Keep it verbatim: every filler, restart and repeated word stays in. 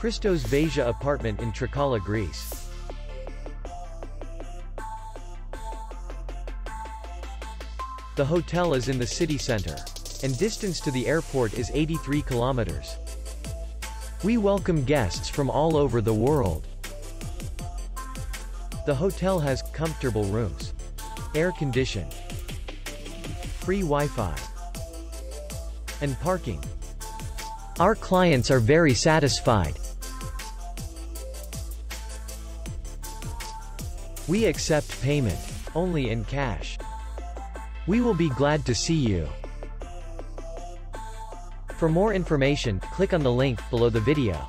Christos Vasia Apartment in Trikala, Greece. The hotel is in the city center, and distance to the airport is eighty-three kilometers. We welcome guests from all over the world. The hotel has comfortable rooms, air condition, free Wi-Fi, and parking. Our clients are very satisfied. We accept payment only in cash. We will be glad to see you. For more information, click on the link below the video.